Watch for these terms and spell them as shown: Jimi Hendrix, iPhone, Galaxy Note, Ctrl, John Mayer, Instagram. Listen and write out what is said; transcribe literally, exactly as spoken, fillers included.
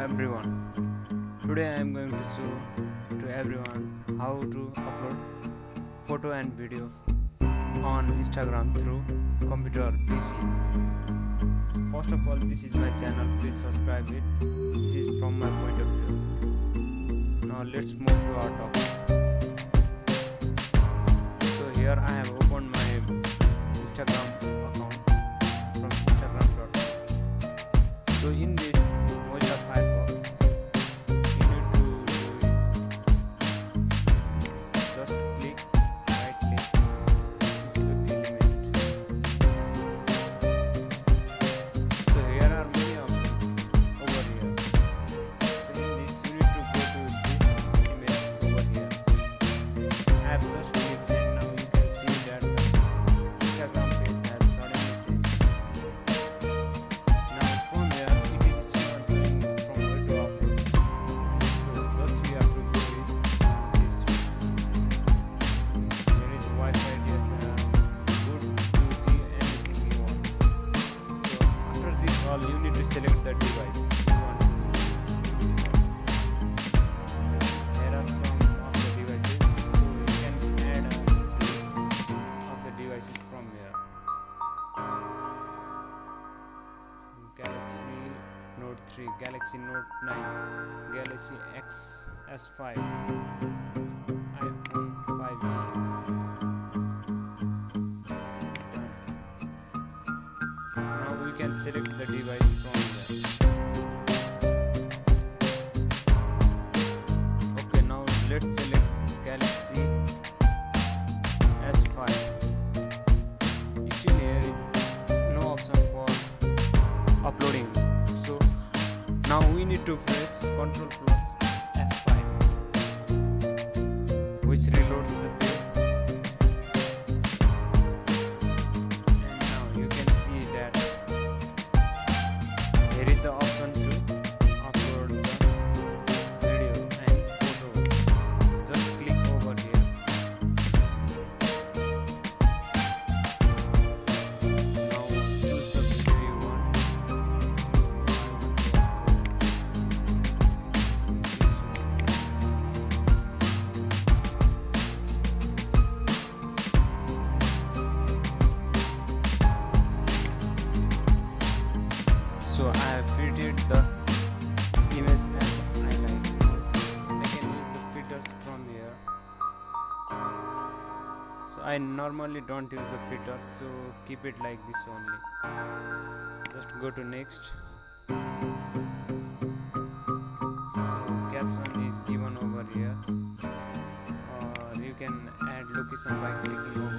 everyone. Today I am going to show to everyone how to upload photo and video on Instagram through computer P C. First of all, this is my channel, please subscribe it. This is from my point of view. Now let's move to our topic. So here I have opened my Instagram account from instagram dot com. So in this you need to select the device you want. There are some of the devices, so you can add a list of the devices from here. Galaxy Note three, Galaxy Note nine, Galaxy X S five, iPhone five E. You can select the device from here. Okay, now let's select Galaxy S five. Still here is no option for uploading. So now we need to press Ctrl plus F five, which reloads the page. Here is the option to upload the video and photo. Just click over here. Now choose the video you want. So I have fitted the image as I like. I can use the filters from here. So I normally don't use the filters, so keep it like this only. Just go to next. So caption is given over here. Or you can add location by clicking over.